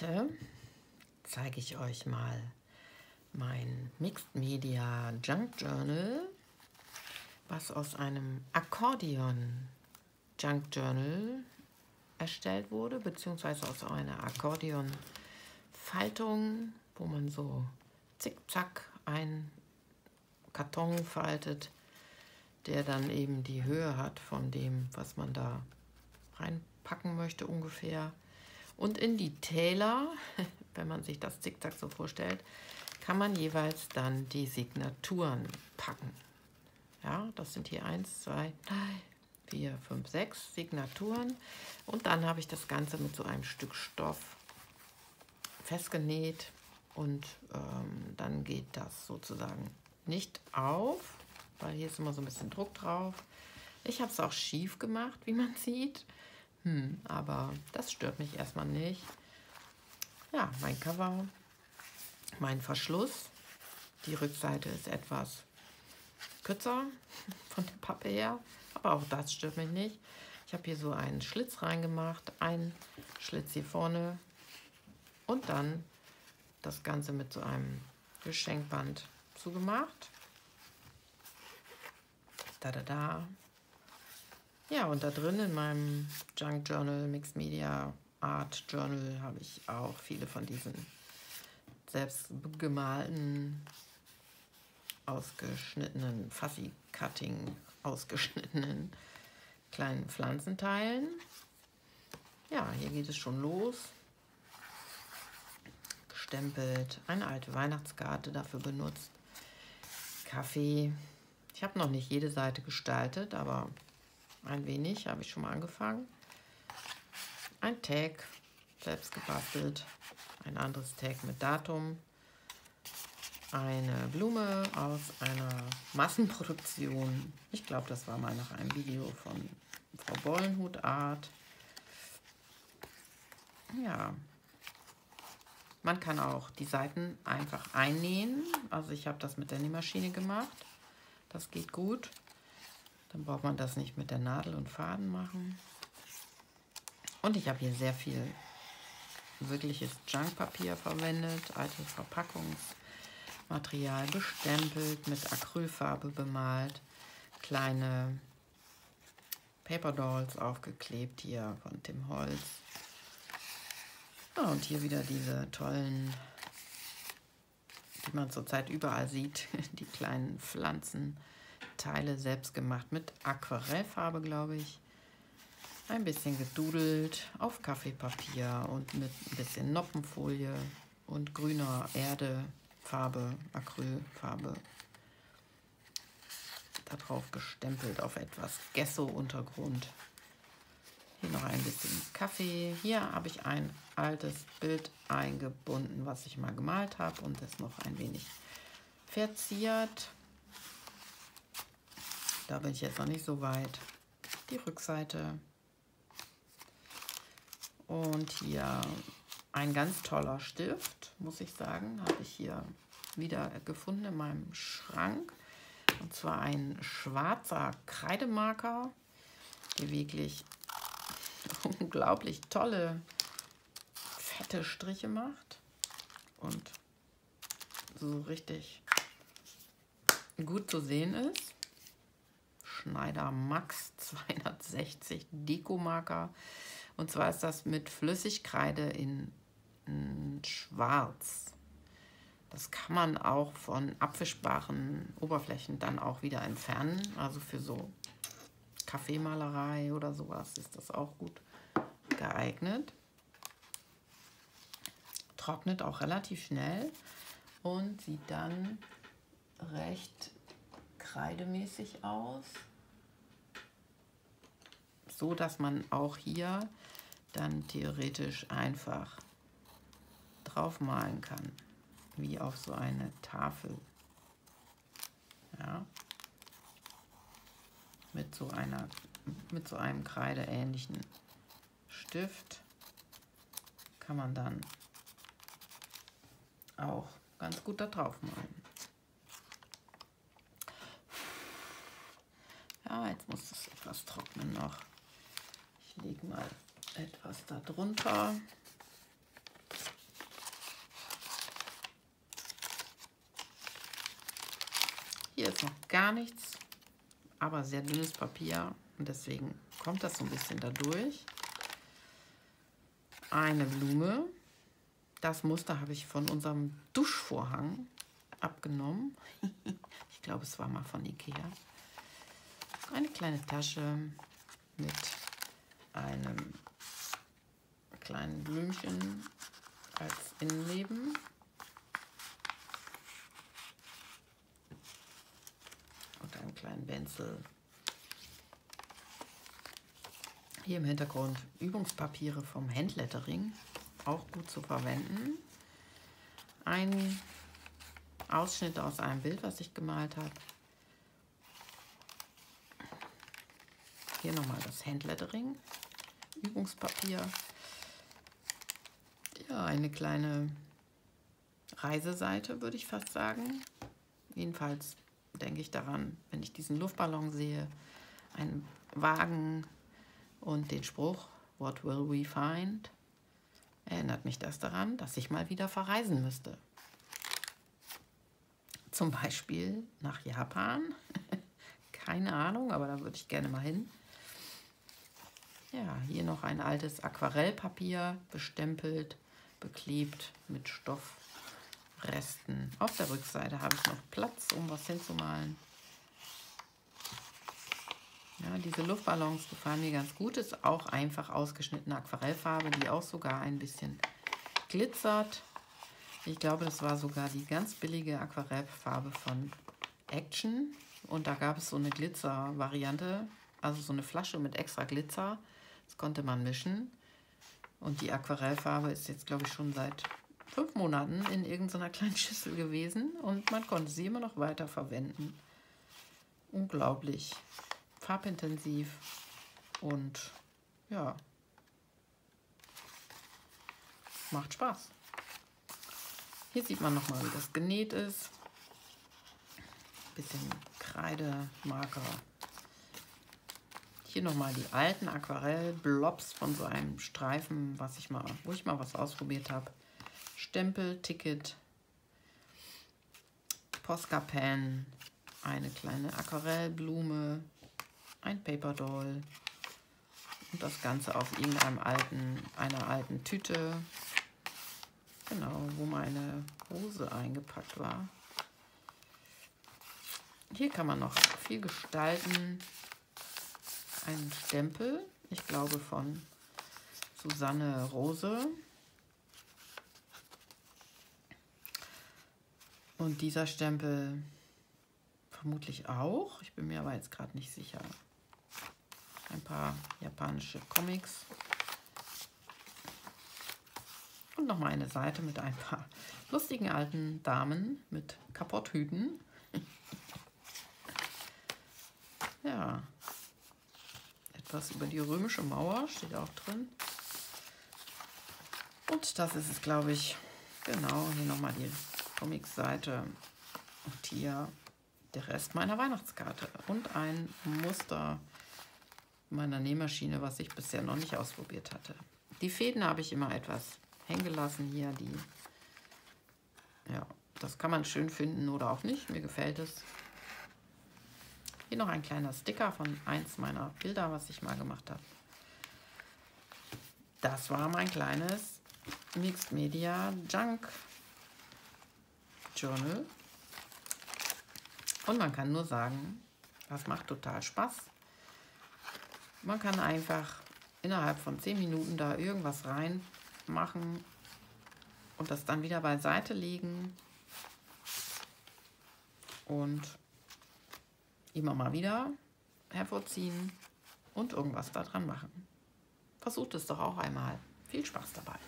Heute zeige ich euch mal mein Mixed Media Junk Journal, was aus einem Akkordeon Junk Journal erstellt wurde, beziehungsweise aus einer Akkordeon Faltung, wo man so zickzack einen Karton faltet, der dann eben die Höhe hat von dem, was man da reinpacken möchte ungefähr. Und in die Täler, wenn man sich das Zickzack so vorstellt, kann man jeweils dann die Signaturen packen. Ja, das sind hier 1, 2, 3, 4, 5, 6 Signaturen. Und dann habe ich das Ganze mit so einem Stück Stoff festgenäht. Und dann geht das sozusagen nicht auf, weil hier ist immer so ein bisschen Druck drauf. Ich habe es auch schief gemacht, wie man sieht. Aber das stört mich erstmal nicht. Ja, mein Cover, mein Verschluss. Die Rückseite ist etwas kürzer von der Pappe her, aber auch das stört mich nicht. Ich habe hier so einen Schlitz reingemacht, einen Schlitz hier vorne und dann das Ganze mit so einem Geschenkband zugemacht. Da. Ja, und da drin in meinem Junk Journal, Mixed Media Art Journal, habe ich auch viele von diesen selbst gemalten, ausgeschnittenen, Fuzzy-Cutting ausgeschnittenen kleinen Pflanzenteilen. Ja, hier geht es schon los. Gestempelt, eine alte Weihnachtskarte dafür benutzt, Kaffee. Ich habe noch nicht jede Seite gestaltet, aber ein wenig habe ich schon mal angefangen. Ein Tag, selbst gebastelt. Ein anderes Tag mit Datum. Eine Blume aus einer Massenproduktion. Ich glaube, das war mal nach einem Video von Frau Bollenhut Art. Ja. Man kann auch die Seiten einfach einnähen. Also ich habe das mit der Nähmaschine gemacht. Das geht gut. Dann braucht man das nicht mit der Nadel und Faden machen. Und ich habe hier sehr viel wirkliches Junkpapier verwendet, alte Verpackungsmaterial bestempelt, mit Acrylfarbe bemalt, kleine Paper Dolls aufgeklebt hier von Tim Holtz. Ja, und hier wieder diese tollen, die man zurzeit überall sieht, die kleinen Pflanzen. Teile selbst gemacht mit Aquarellfarbe, glaube ich. Ein bisschen gedudelt auf Kaffeepapier und mit ein bisschen Noppenfolie und grüner Erdefarbe, Acrylfarbe. Darauf gestempelt auf etwas Gesso-Untergrund. Hier noch ein bisschen Kaffee. Hier habe ich ein altes Bild eingebunden, was ich mal gemalt habe und das noch ein wenig verziert. Da bin ich jetzt noch nicht so weit. Die Rückseite. Und hier ein ganz toller Stift, muss ich sagen. Habe ich hier wieder gefunden in meinem Schrank. Und zwar ein schwarzer Kreidemarker, der wirklich unglaublich tolle, fette Striche macht. Und so richtig gut zu sehen ist. Schneider Max 260 Dekomarker. Und zwar ist das mit Flüssigkreide in Schwarz. Das kann man auch von abwischbaren Oberflächen dann auch wieder entfernen. Also für so Kaffeemalerei oder sowas ist das auch gut geeignet. Trocknet auch relativ schnell und sieht dann recht kreidemäßig aus. So, dass man auch hier dann theoretisch einfach drauf malen kann, wie auf so eine Tafel. Ja. Mit so einem kreideähnlichen Stift kann man dann auch ganz gut da drauf malen. Ja, jetzt muss das etwas trocknen noch. Ich lege mal etwas da drunter. Hier ist noch gar nichts, aber sehr dünnes Papier und deswegen kommt das so ein bisschen dadurch. Eine Blume. Das Muster habe ich von unserem Duschvorhang abgenommen. Ich glaube, es war mal von Ikea. Eine kleine Tasche mit einem kleinen Blümchen als Innenleben. Und einen kleinen Benzel. Hier im Hintergrund Übungspapiere vom Handlettering, auch gut zu verwenden. Ein Ausschnitt aus einem Bild, was ich gemalt habe. Hier nochmal das Handlettering, Übungspapier. Ja, eine kleine Reiseseite, würde ich fast sagen. Jedenfalls denke ich daran, wenn ich diesen Luftballon sehe, einen Wagen, und den Spruch, what will we find, erinnert mich das daran, dass ich mal wieder verreisen müsste. Zum Beispiel nach Japan. Keine Ahnung, aber da würde ich gerne mal hin. Ja, hier noch ein altes Aquarellpapier, bestempelt, beklebt mit Stoffresten. Auf der Rückseite habe ich noch Platz, um was hinzumalen. Ja, diese Luftballons gefallen mir ganz gut. Ist auch einfach ausgeschnittene Aquarellfarbe, die auch sogar ein bisschen glitzert. Ich glaube, das war sogar die ganz billige Aquarellfarbe von Action. Und da gab es so eine Glitzer-Variante, also so eine Flasche mit extra Glitzer. Das konnte man mischen. Und die Aquarellfarbe ist jetzt, glaube ich, schon seit 5 Monaten in irgendeiner kleinen Schüssel gewesen. Und man konnte sie immer noch weiter verwenden. Unglaublich. Farbintensiv und ja, macht Spaß. Hier sieht man nochmal, wie das genäht ist. Bisschen Kreidemarker. Hier nochmal die alten Aquarellblobs von so einem Streifen, wo ich mal was ausprobiert habe. Stempel, Ticket, Posca-Pen, eine kleine Aquarellblume. Ein Paperdoll und das Ganze auf einer alten Tüte, genau, wo meine Hose eingepackt war. Hier kann man noch viel gestalten. Ein Stempel, ich glaube von Susanne Rose. Und dieser Stempel vermutlich auch, ich bin mir aber jetzt gerade nicht sicher. Ein paar japanische Comics. Und nochmal eine Seite mit ein paar lustigen alten Damen mit Kapotthüten. Ja. Etwas über die römische Mauer steht auch drin. Und das ist es, glaube ich. Genau, hier nochmal die Comics-Seite. Und hier der Rest meiner Weihnachtskarte. Und ein Muster meiner Nähmaschine, was ich bisher noch nicht ausprobiert hatte. Die Fäden habe ich immer etwas hängen gelassen hier. Ja, das kann man schön finden oder auch nicht. Mir gefällt es. Hier noch ein kleiner Sticker von eins meiner Bilder, was ich mal gemacht habe. Das war mein kleines Mixed Media Junk Journal. Und man kann nur sagen, das macht total Spaß. Man kann einfach innerhalb von 10 Minuten da irgendwas reinmachen und das dann wieder beiseite legen und immer mal wieder hervorziehen und irgendwas daran machen. Versucht es doch auch einmal. Viel Spaß dabei.